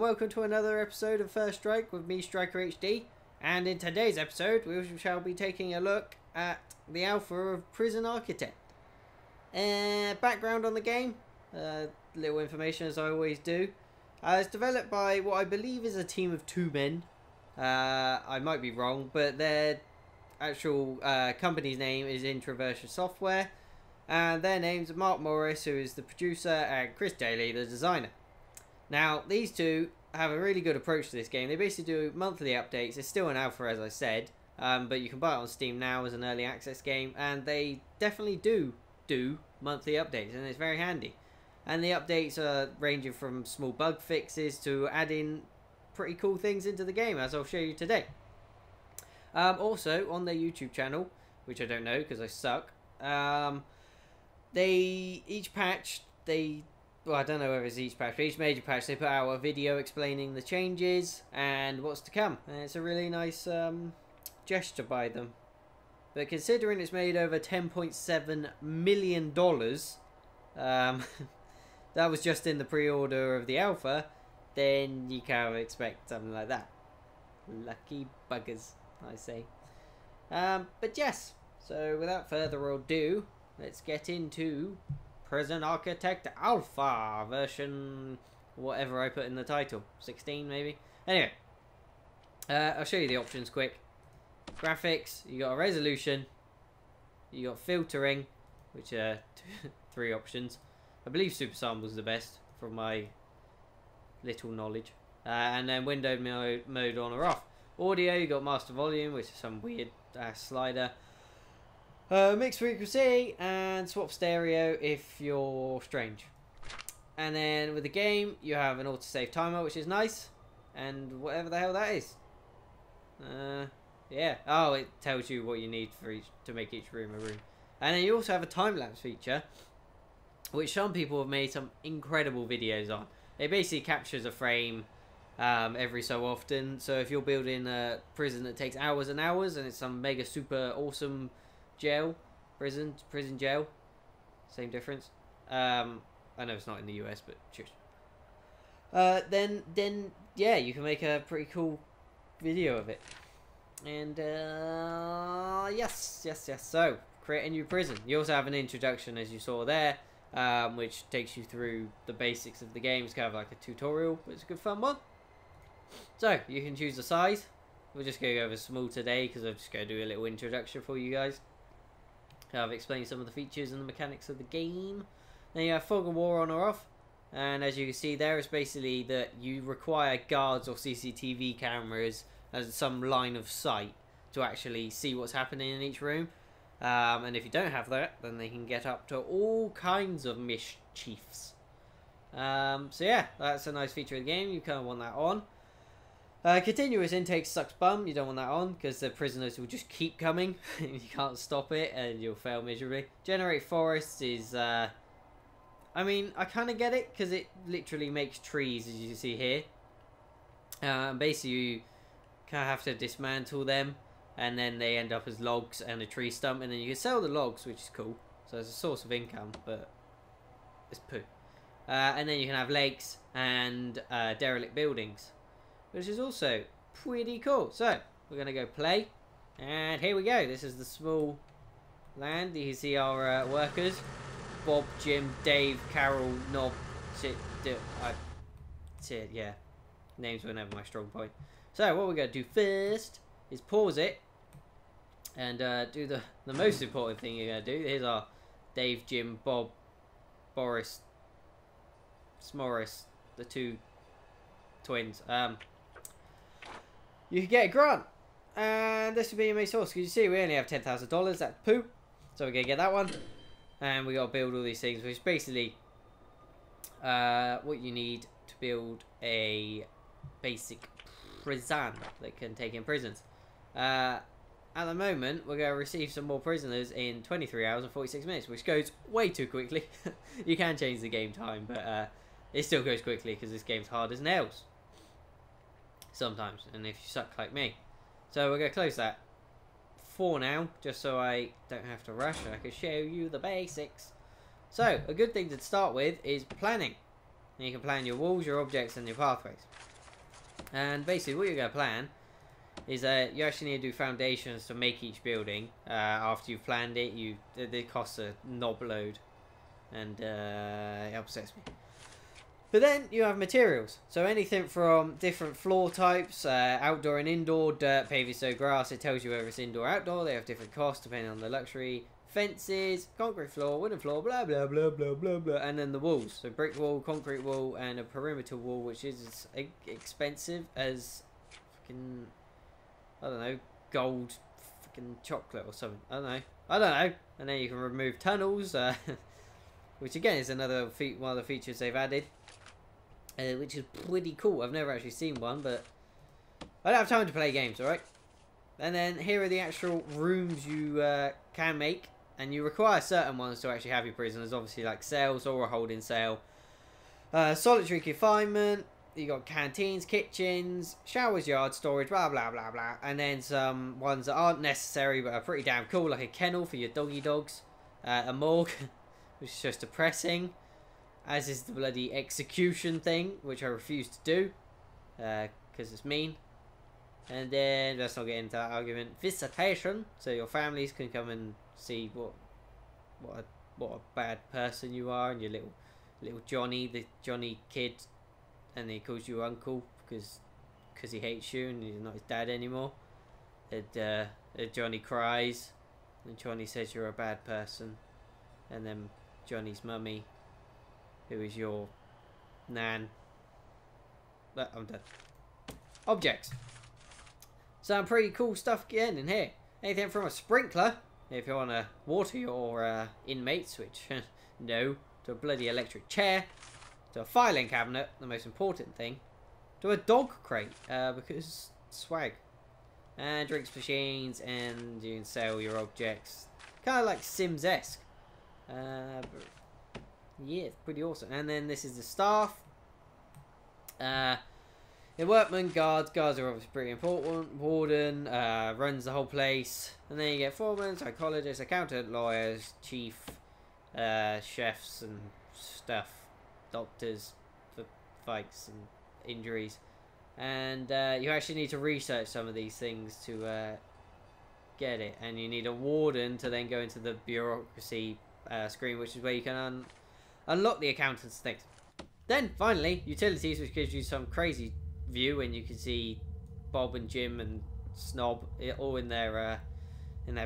and welcome to another episode of First Strike with me, Striker HD. And in today's episode, we shall be taking a look at the alpha of Prison Architect. Background on the game, little information as I always do. It's developed by what I believe is a team of 2 men. I might be wrong, but their actual company's name is Introversion Software. And their names are Mark Morris, who is the producer, and Chris Daly, the designer. Now, these two have a really good approach to this game. They basically do monthly updates. It's still an alpha, as I said, but you can buy it on Steam now as an early access game, and they definitely do monthly updates, and it's very handy. And the updates are ranging from small bug fixes to adding pretty cool things into the game, as I'll show you today. Also, on their YouTube channel, which I don't know because I suck, well, I don't know whether it's each patch, but each major patch they put out a video explaining the changes and what's to come. And it's a really nice gesture by them. But considering it's made over $10.7 million, that was just in the pre-order of the alpha, then you can't expect something like that. Lucky buggers, I say. But yes, so without further ado, let's get into Prison Architect Alpha version, whatever I put in the title, 16 maybe. Anyway, I'll show you the options quick. Graphics, you got a resolution, you got filtering, which are 3 options. I believe Super Sample's the best from my little knowledge. And then window mode on or off. Audio, you got master volume, which is some weird ass slider. Mixed frequency and swap stereo if you're strange. And then with the game, you have an autosave timer, which is nice, and whatever the hell that is. Yeah. Oh, it tells you what you need for each to make each room a room. And then you also have a time lapse feature, which some people have made some incredible videos on. It basically captures a frame every so often. So if you're building a prison that takes hours and hours, and it's some mega super awesome jail, prison jail, same difference. I know it's not in the US, but cheers. Then yeah, you can make a pretty cool video of it. And yes. So create a new prison. You also have an introduction, as you saw there, which takes you through the basics of the game. It's kind of like a tutorial, but it's a good fun one. So you can choose the size. We're just going to go over small today because I'm just going to do a little introduction for you guys. I've explained some of the features and the mechanics of the game. Then you have fog and war on or off, and as you can see there, it's basically that you require guards or CCTV cameras as some line of sight to actually see what's happening in each room, and if you don't have that, then they can get up to all kinds of mischiefs. So yeah, that's a nice feature of the game. You kind of want that on. Continuous intake sucks bum, you don't want that on, because the prisoners will just keep coming, and you can't stop it, and you'll fail miserably. Generate forests is, I mean, I kind of get it, because it literally makes trees, as you can see here. Basically, you kind of have to dismantle them, and then they end up as logs and a tree stump, and then you can sell the logs, which is cool. So it's a source of income, but it's poo. And then you can have lakes and derelict buildings, which is also pretty cool. So we're going to go play, and here we go. This is the small land. You can see our workers: Bob, Jim, Dave, Carol, Nob, yeah, names were never my strong point. So what we're going to do first is pause it and do the most important thing you're going to do. Here's our Dave, Jim, Bob, Boris, Smorris, the two twins. You can get a grant, and this will be your main source, because you see we only have $10,000, that's poo, so we're going to get that one, and we got to build all these things, which is basically what you need to build a basic prison that can take in prisons. At the moment, we're going to receive some more prisoners in 23 hours and 46 minutes, which goes way too quickly. You can change the game time, but it still goes quickly, because this game's hard as nails sometimes, and if you suck like me. So we're going to close that for now, just so I don't have to rush and I can show you the basics. So a good thing to start with is planning, and you can plan your walls, your objects, and your pathways. And basically what you're going to plan is that you actually need to do foundations to make each building. After you've planned it, the costs a knob load, and it upsets me. But then you have materials, so anything from different floor types, outdoor and indoor, dirt, paving, so grass. It tells you whether it's indoor or outdoor. They have different costs depending on the luxury. Fences, concrete floor, wooden floor, blah blah blah blah blah blah, and then the walls. So brick wall, concrete wall, and a perimeter wall, which is as expensive as fucking, I don't know, gold fucking chocolate or something. I don't know. And then you can remove tunnels, which again is another one of the features they've added. Which is pretty cool. I've never actually seen one, but I don't have time to play games, alright? And then here are the actual rooms you can make, and you require certain ones to actually have your prisoners, obviously, like cells or a holding cell. Solitary confinement, you got canteens, kitchens, showers, yard, storage, blah blah blah blah. And then some ones that aren't necessary but are pretty damn cool, like a kennel for your doggy dogs, a morgue, which is just depressing. As is the bloody execution thing, which I refuse to do, because it's mean. And then, let's not get into that argument. Visitation, so your families can come and see what a bad person you are, and your little Johnny, the Johnny kid, and he calls you uncle because he hates you and you're not his dad anymore. And Johnny cries, and Johnny says you're a bad person, and then Johnny's mummy, who is your nan. But I'm done. Objects. Some pretty cool stuff again in here. Anything from a sprinkler, if you want to water your inmates, which, no, to a bloody electric chair, to a filing cabinet, the most important thing, to a dog crate, because swag. And drinks machines, and you can sell your objects. Kind of like Sims-esque. But yeah, it's pretty awesome. And then this is the staff. The workmen, guards are obviously pretty important. Warden runs the whole place. And then you get foremen, psychologists, accountant, lawyers, chief, chefs and stuff, doctors for fights and injuries. And you actually need to research some of these things to get it. And you need a warden to then go into the bureaucracy screen, which is where you can unlock the accountant's things. Then finally, utilities, which gives you some crazy view, and you can see Bob and Jim and Snob all in their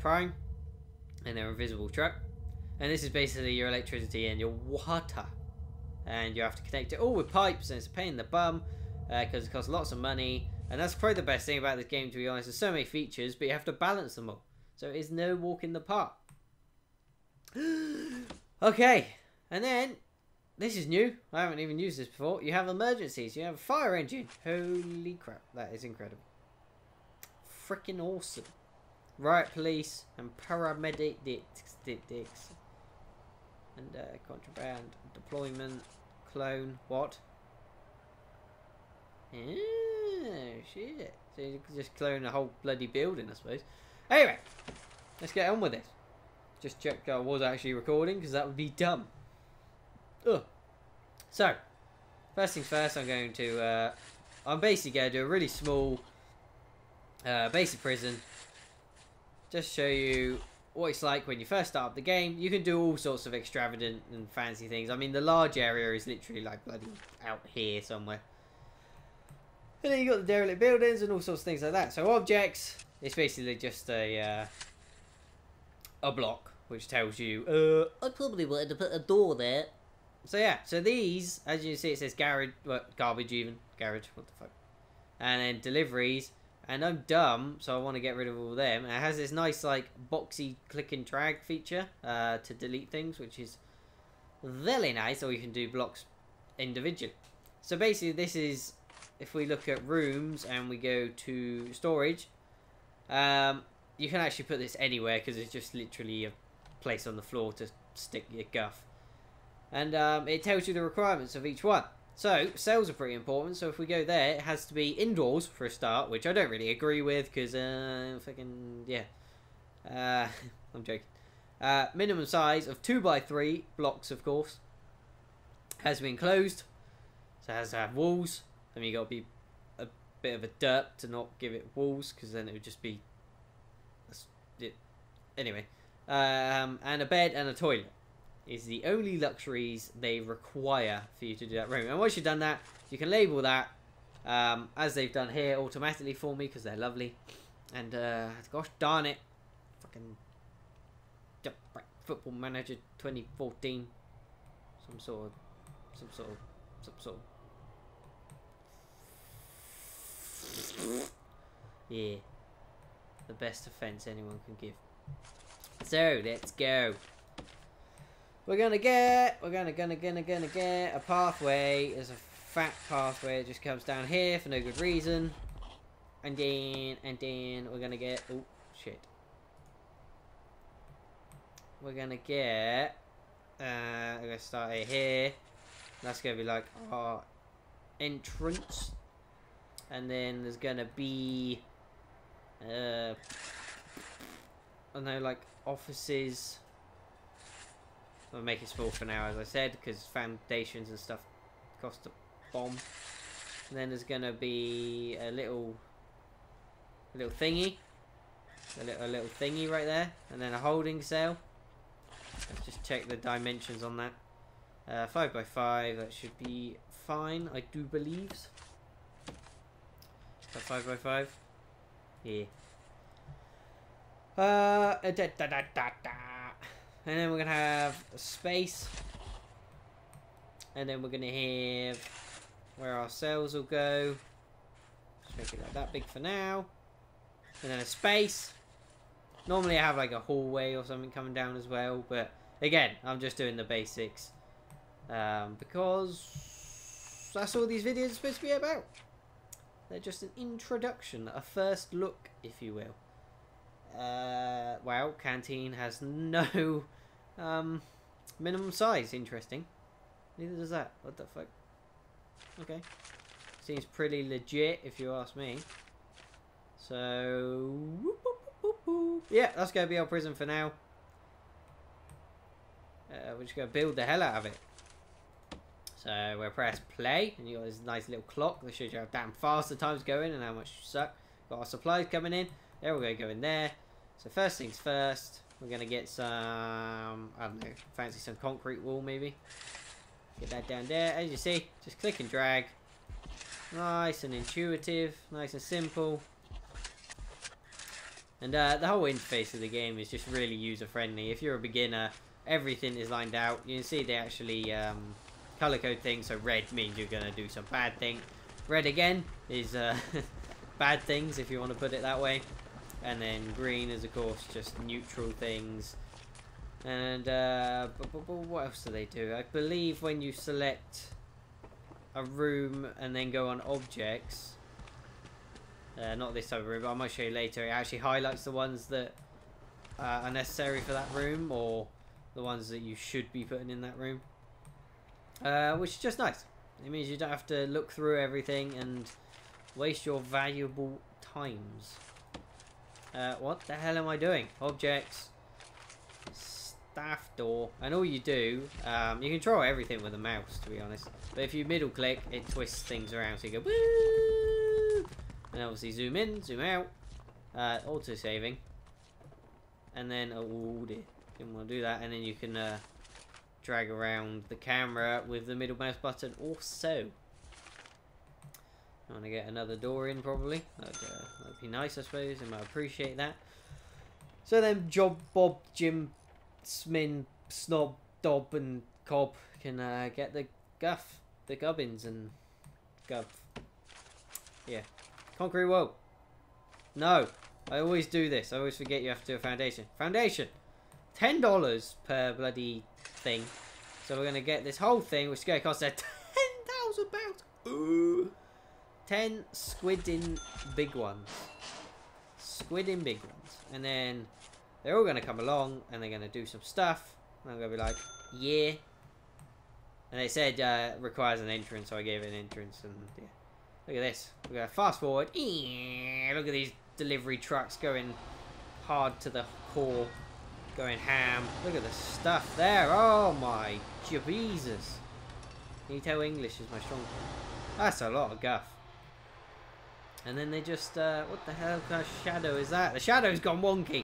prime, in their invisible truck. And this is basically your electricity and your water, and you have to connect it all with pipes, and it's a pain in the bum because it costs lots of money. And that's probably the best thing about this game, to be honest. There's so many features, but you have to balance them all, so it is no walk in the park. Okay. And then, this is new. I haven't even used this before. You have emergencies. You have a fire engine. Holy crap. That is incredible. Freaking awesome. Riot police and paramedic dicks. And contraband, deployment, clone, what? Oh, shit. So you could just clone a whole bloody building, I suppose. Anyway, let's get on with this. Just check I was actually recording, because that would be dumb. Ugh. So, first things first, I'm basically going to do a really small basic prison. Just show you what it's like when you first start up the game. You can do all sorts of extravagant and fancy things. I mean, the large area is literally like bloody out here somewhere. And then you got the derelict buildings and all sorts of things like that. So objects, it's basically just a block, which tells you, I probably wanted to put a door there. So yeah, so these, as you see, it says garage, well, garbage even, garage, what the fuck. And then deliveries, and I'm dumb, so I want to get rid of all them. And it has this nice, like, boxy click and drag feature to delete things, which is really nice, or you can do blocks individually. So basically this is, if we look at rooms and we go to storage, you can actually put this anywhere because it's just literally a place on the floor to stick your guff. And it tells you the requirements of each one. So cells are pretty important, so if we go there, it has to be indoors for a start, which I don't really agree with because fucking yeah, I'm joking. Minimum size of 2x3 blocks, of course. Has to be enclosed, so it has to have walls. I mean, you gotta be bit of a derp to not give it walls, because then it would just be it. Anyway, and a bed and a toilet is the only luxuries they require for you to do that room. And once you've done that, you can label that as they've done here automatically for me, because they're lovely. And gosh darn it, fucking Football Manager 2014, some sort of yeah, the best offense anyone can give. So let's go. We're gonna get, we're gonna get a pathway. There's a fat pathway that just comes down here for no good reason. And then we're gonna get, oh shit. We're gonna get, I'm gonna start it here. That's gonna be like our entrance. And then there's gonna be, I don't know, like offices. I'll make it small for now, as I said, because foundations and stuff cost a bomb. And then there's gonna be a little thingy, a little thingy right there, and then a holding cell. Let's just check the dimensions on that. 5 by 5, that should be fine, I do believe. 5 by 5, yeah. And then we're gonna have a space, and then we're gonna have where our cells will go. Just make it like that big for now, and then a space. Normally I have like a hallway or something coming down as well, but again I'm just doing the basics because that's all these videos are supposed to be about. They're just an introduction, a first look, if you will. Wow, canteen has no minimum size. Interesting. Neither does that. What the fuck? Okay. Seems pretty legit, if you ask me. So, whoop, whoop, whoop, whoop. Yeah, that's going to be our prison for now. We're just going to build the hell out of it. So we'll press play, and you got this nice little clock that shows you how damn fast the time's going and how much you suck. Got our supplies coming in. There we're going to go in there. So first things first, we're going to get some, I don't know, fancy some concrete wall maybe. Get that down there. As you see, just click and drag. Nice and intuitive, nice and simple. And the whole interface of the game is just really user friendly. If you're a beginner, everything is lined out. You can see they actually color code thing, so red means you're gonna do some bad thing. Red again is bad things, if you want to put it that way. And then green is of course just neutral things. And but what else do they do? I believe when you select a room and then go on objects, not this type of room, but I might show you later, it actually highlights the ones that are necessary for that room, or the ones that you should be putting in that room. Which is just nice. It means you don't have to look through everything and waste your valuable times. What the hell am I doing? Objects, staff door, and all you do, you control everything with a mouse, to be honest. But if you middle click, it twists things around, so you go woo, and obviously zoom in, zoom out, auto saving, and then oh dear, didn't want to do that, and then you can drag around the camera with the middle mouse button also. I want to get another door in probably. That'd be nice, I suppose. I might appreciate that. So then Job, Bob, Jim, Smin, Snob, Dob and Cob can get the guff, the gubbins and guff. Yeah. Concrete wall. No. I always do this. I always forget you have to do a foundation. Foundation! $10 per bloody thing. So we're going to get this whole thing, which is going to cost £10,000. Ooh. 10 squid in big ones. Squid in big ones. And then they're all going to come along and they're going to do some stuff. And I'm going to be like, yeah. And they said it requires an entrance, so I gave it an entrance. And yeah. Look at this. We're going to fast forward. Look at these delivery trucks going hard to the core. Going ham. Look at the stuff there. Oh my Jesus. Can you tell English is my strong point? That's a lot of guff. And then they just, what the hell kind of shadow is that? The shadow's gone wonky.